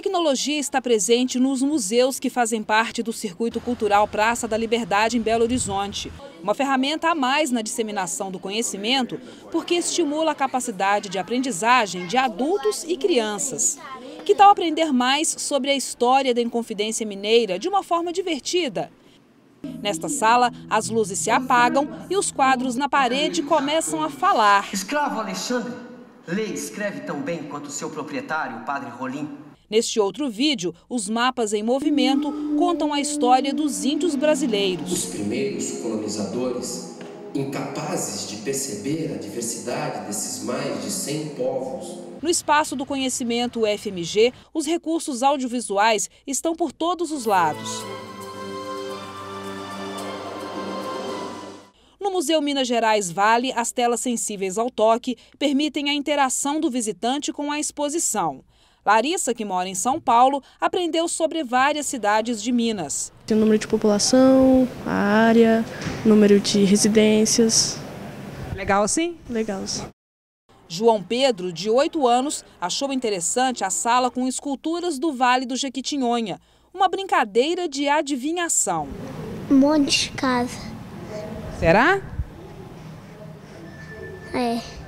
tecnologia está presente nos museus que fazem parte do Circuito Cultural Praça da Liberdade em Belo Horizonte. Uma ferramenta a mais na disseminação do conhecimento, porque estimula a capacidade de aprendizagem de adultos e crianças. Que tal aprender mais sobre a história da Inconfidência Mineira de uma forma divertida? Nesta sala, as luzes se apagam e os quadros na parede começam a falar. Escravo Alexandre, lê e escreve tão bem quanto seu proprietário, o Padre Rolim. Neste outro vídeo, os mapas em movimento contam a história dos índios brasileiros. Os primeiros colonizadores, incapazes de perceber a diversidade desses mais de 100 povos. No Espaço do Conhecimento UFMG, os recursos audiovisuais estão por todos os lados. No Museu Minas Gerais Vale, as telas sensíveis ao toque permitem a interação do visitante com a exposição. Larissa, que mora em São Paulo, aprendeu sobre várias cidades de Minas. Tem o número de população, a área, número de residências. Legal, sim? Legal, sim. João Pedro, de 8 anos, achou interessante a sala com esculturas do Vale do Jequitinhonha, uma brincadeira de adivinhação. Um monte de casa. Será? É.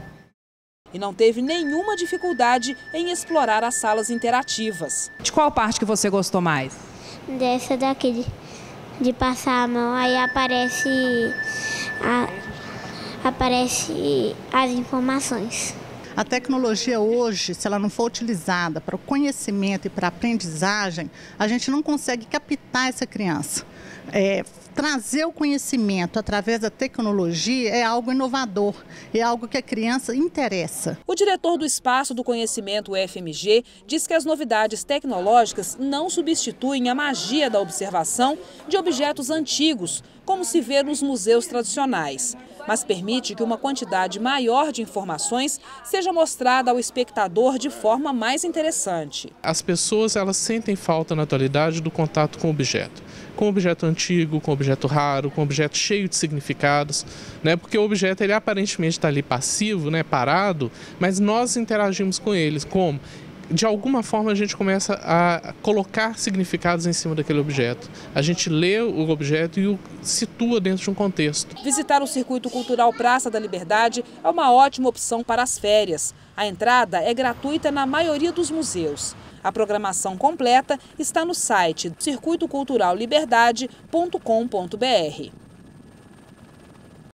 E não teve nenhuma dificuldade em explorar as salas interativas. De qual parte que você gostou mais? Dessa daqui, de passar a mão, aí aparece as informações. A tecnologia hoje, se ela não for utilizada para o conhecimento e para a aprendizagem, a gente não consegue captar essa criança. Trazer o conhecimento através da tecnologia é algo inovador, é algo que a criança interessa. O diretor do Espaço do Conhecimento UFMG diz que as novidades tecnológicas não substituem a magia da observação de objetos antigos, como se vê nos museus tradicionais, mas permite que uma quantidade maior de informações seja mostrada ao espectador de forma mais interessante. As pessoas, elas sentem falta na atualidade do contato com o objeto antigo, com o objeto raro, com o objeto cheio de significados, né? Porque o objeto, ele aparentemente está ali passivo, né? Parado, mas nós interagimos com eles, como? De alguma forma a gente começa a colocar significados em cima daquele objeto. A gente lê o objeto e o situa dentro de um contexto. Visitar o Circuito Cultural Praça da Liberdade é uma ótima opção para as férias. A entrada é gratuita na maioria dos museus. A programação completa está no site circuitoculturalliberdade.com.br.